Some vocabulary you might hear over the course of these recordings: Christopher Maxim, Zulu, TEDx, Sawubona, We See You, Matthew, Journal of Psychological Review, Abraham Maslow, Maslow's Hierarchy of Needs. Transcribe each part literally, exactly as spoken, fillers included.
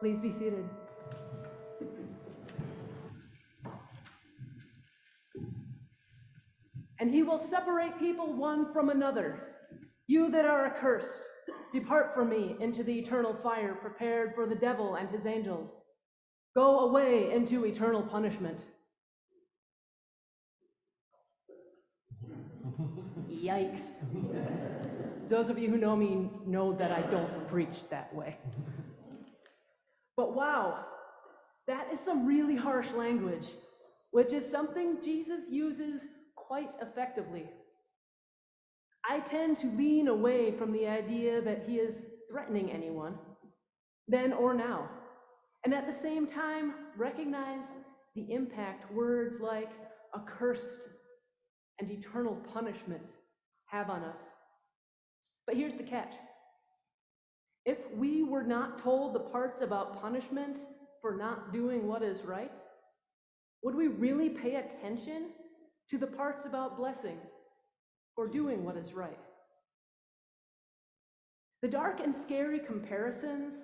Please be seated. And he will separate people one from another. You that are accursed, depart from me into the eternal fire prepared for the devil and his angels. Go away into eternal punishment. Yikes. Those of you who know me know that I don't preach that way. But wow, that is some really harsh language, which is something Jesus uses quite effectively. I tend to lean away from the idea that he is threatening anyone, then or now, and at the same time recognize the impact words like accursed and eternal punishment have on us. But here's the catch. If we were not told the parts about punishment for not doing what is right, would we really pay attention to the parts about blessing for doing what is right? The dark and scary comparisons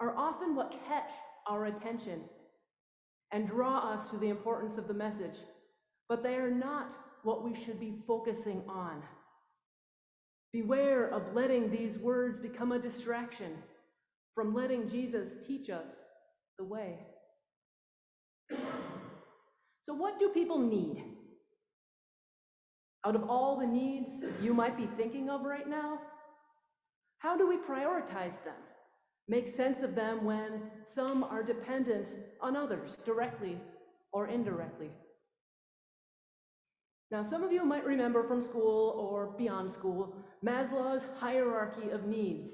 are often what catch our attention and draw us to the importance of the message, but they are not what we should be focusing on. Beware of letting these words become a distraction from letting Jesus teach us the way. So what do people need? Out of all the needs you might be thinking of right now, how do we prioritize them, make sense of them when some are dependent on others, directly or indirectly? Now, some of you might remember from school or beyond school, Maslow's Hierarchy of Needs.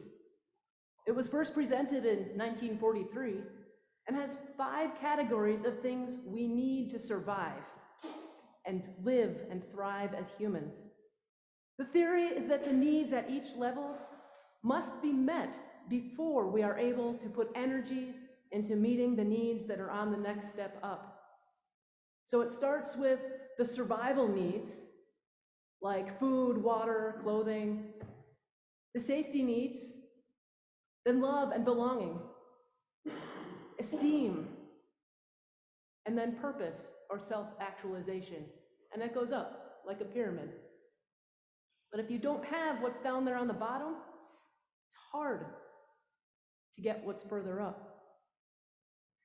It was first presented in nineteen forty-three and has five categories of things we need to survive and live and thrive as humans. The theory is that the needs at each level must be met before we are able to put energy into meeting the needs that are on the next step up. So it starts with the survival needs, like food, water, clothing, the safety needs, then love and belonging, esteem, and then purpose or self-actualization. And that goes up like a pyramid. But if you don't have what's down there on the bottom, it's hard to get what's further up.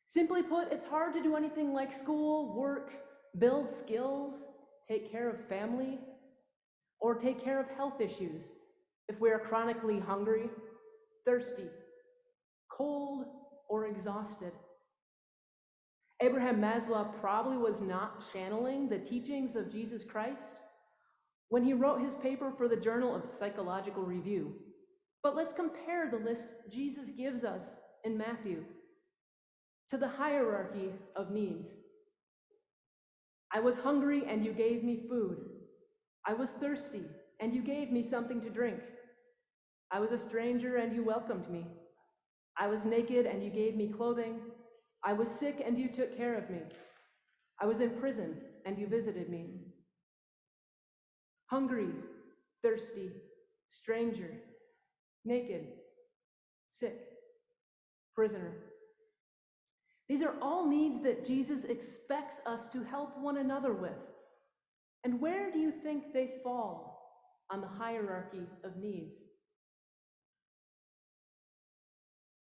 Simply put, it's hard to do anything like school, work, build skills, take care of family, or take care of health issues if we are chronically hungry, thirsty, cold, or exhausted. Abraham Maslow probably was not channeling the teachings of Jesus Christ when he wrote his paper for the Journal of Psychological Review. But let's compare the list Jesus gives us in Matthew to the hierarchy of needs. I was hungry and you gave me food. I was thirsty and you gave me something to drink. I was a stranger and you welcomed me. I was naked and you gave me clothing. I was sick and you took care of me. I was in prison and you visited me. Hungry, thirsty, stranger, naked, sick, prisoner. These are all needs that Jesus expects us to help one another with. And where do you think they fall on the hierarchy of needs?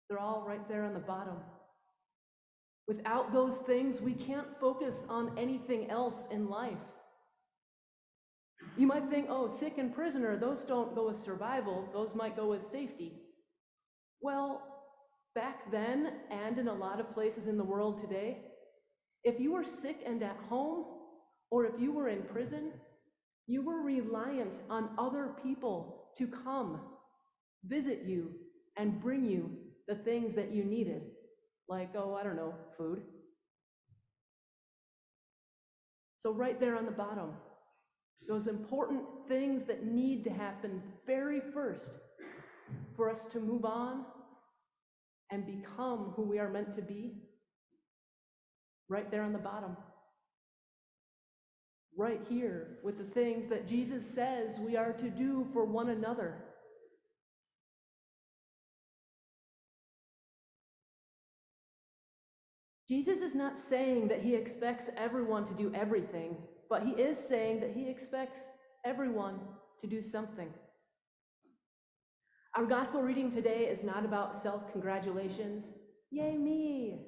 They're all right there on the bottom. Without those things, we can't focus on anything else in life. You might think, oh, sick and prisoner, those don't go with survival, those might go with safety. Well, back then, and in a lot of places in the world today, if you were sick and at home, or if you were in prison, you were reliant on other people to come, visit you, and bring you the things that you needed, like, oh, I don't know, food. So right there on the bottom, those important things that need to happen very first for us to move on and become who we are meant to be, right there on the bottom. Right here with the things that Jesus says we are to do for one another. Jesus is not saying that he expects everyone to do everything, but he is saying that he expects everyone to do something. Our gospel reading today is not about self-congratulations, yay me,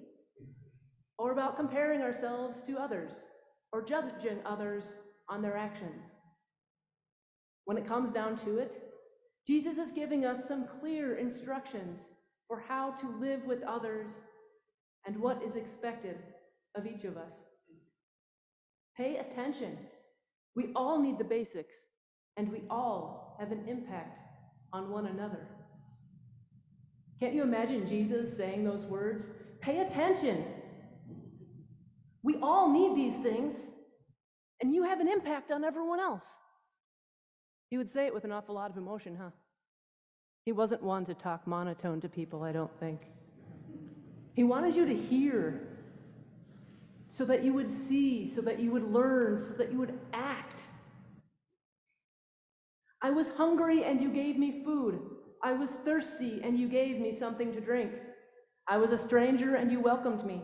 or about comparing ourselves to others or judging others on their actions. When it comes down to it, Jesus is giving us some clear instructions for how to live with others and what is expected of each of us. Pay attention. We all need the basics, and we all have an impact on one another. Can't you imagine Jesus saying those words? Pay attention. We all need these things, and you have an impact on everyone else. He would say it with an awful lot of emotion, huh? He wasn't one to talk monotone to people, I don't think. He wanted you to hear, so that you would see, so that you would learn, so that you would act. I was hungry and you gave me food. I was thirsty and you gave me something to drink. I was a stranger and you welcomed me.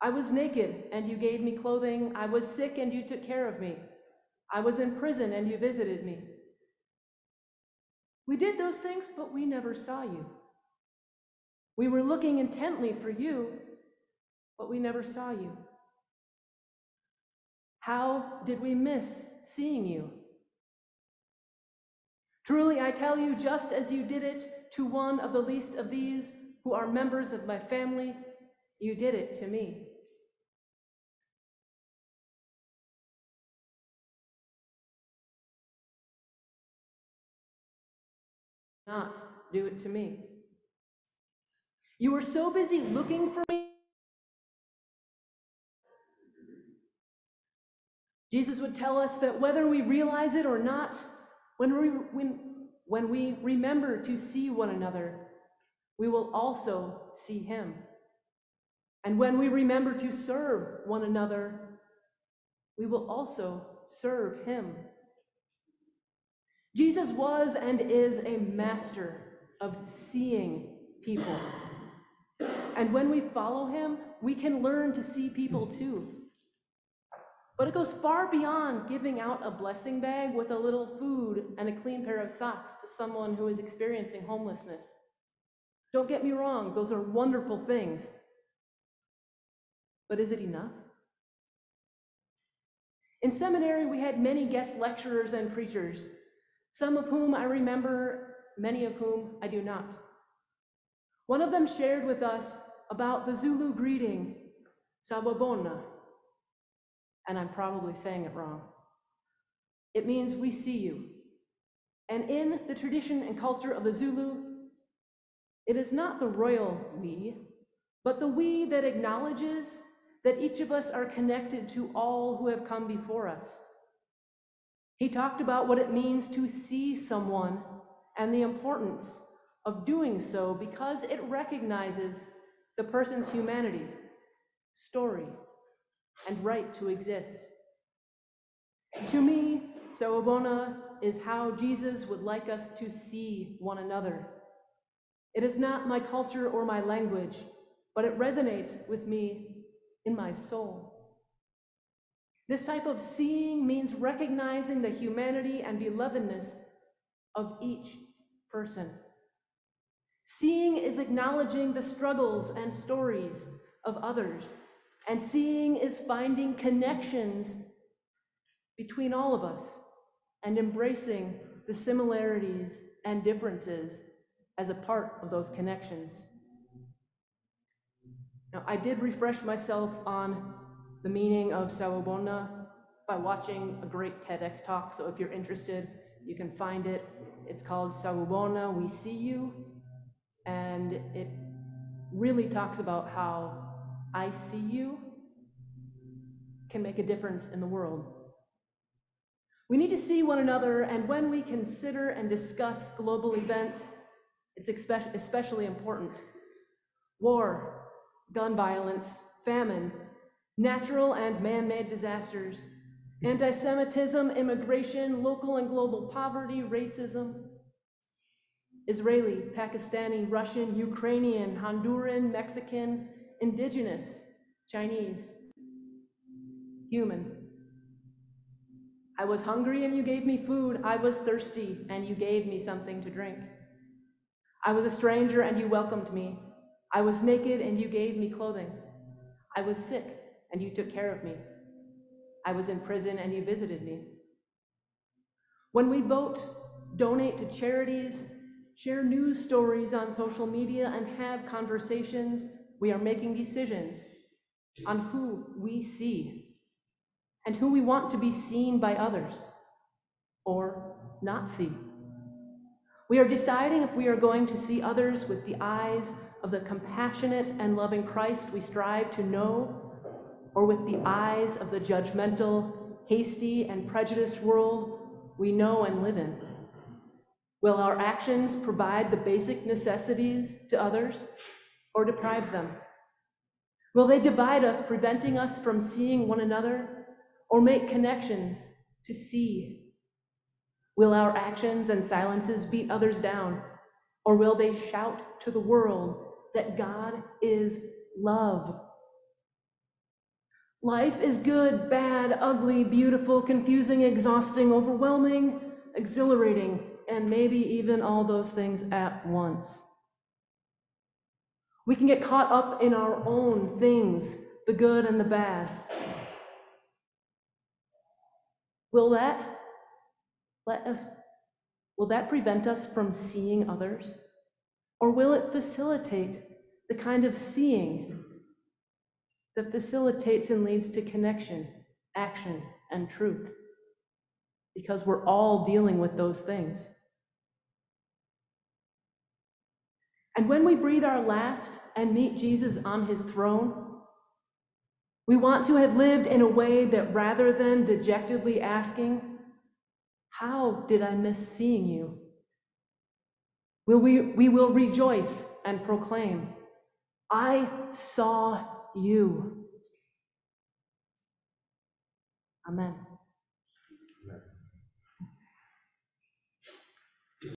I was naked and you gave me clothing. I was sick and you took care of me. I was in prison and you visited me. We did those things, but we never saw you. We were looking intently for you, but we never saw you. How did we miss seeing you? Truly, I tell you, just as you did it to one of the least of these who are members of my family, you did it to me. Not do it to me. You were so busy looking for me. Jesus would tell us that whether we realize it or not, when we, when, when we remember to see one another, we will also see him. And when we remember to serve one another, we will also serve him. Jesus was and is a master of seeing people. And when we follow him, we can learn to see people too. But it goes far beyond giving out a blessing bag with a little food and a clean pair of socks to someone who is experiencing homelessness. Don't get me wrong, those are wonderful things. But is it enough? In seminary, we had many guest lecturers and preachers, some of whom I remember, many of whom I do not. One of them shared with us about the Zulu greeting, Sawubona, and I'm probably saying it wrong. It means we see you. And in the tradition and culture of the Zulu, it is not the royal we, but the we that acknowledges that each of us are connected to all who have come before us. He talked about what it means to see someone and the importance of doing so because it recognizes the person's humanity, story, and right to exist. To me, Sawubona is how Jesus would like us to see one another. It is not my culture or my language, but it resonates with me in my soul. This type of seeing means recognizing the humanity and belovedness of each person. Seeing is acknowledging the struggles and stories of others. And seeing is finding connections between all of us and embracing the similarities and differences as a part of those connections. Now, I did refresh myself on the meaning of Sawubona by watching a great TEDx talk, so if you're interested, you can find it. It's called Sawubona, We See You, and it really talks about how I see you can make a difference in the world. We need to see one another, and when we consider and discuss global events, it's especially important. War, gun violence, famine, natural and man-made disasters, anti-Semitism, immigration, local and global poverty, racism, Israeli, Pakistani, Russian, Ukrainian, Honduran, Mexican, Indigenous, Chinese, human. I was hungry and you gave me food. I was thirsty and you gave me something to drink. I was a stranger and you welcomed me. I was naked and you gave me clothing. I was sick and you took care of me. I was in prison and you visited me. When we vote, donate to charities, share news stories on social media, and have conversations, we are making decisions on who we see and who we want to be seen by others or not see. We are deciding if we are going to see others with the eyes of the compassionate and loving Christ we strive to know, or with the eyes of the judgmental, hasty, and prejudiced world we know and live in. Will our actions provide the basic necessities to others or deprive them? Will they divide us, preventing us from seeing one another, or make connections to see? Will our actions and silences beat others down, or will they shout to the world that God is love? Life is good, bad, ugly, beautiful, confusing, exhausting, overwhelming, exhilarating, and maybe even all those things at once. We can get caught up in our own things, the good and the bad. Will that let us, will that prevent us from seeing others? Or will it facilitate the kind of seeing that facilitates and leads to connection, action, and truth? Because we're all dealing with those things. And when we breathe our last and meet Jesus on his throne, we want to have lived in a way that, rather than dejectedly asking, "How did I miss seeing you?" Will we, we will rejoice and proclaim, "I saw you." Amen.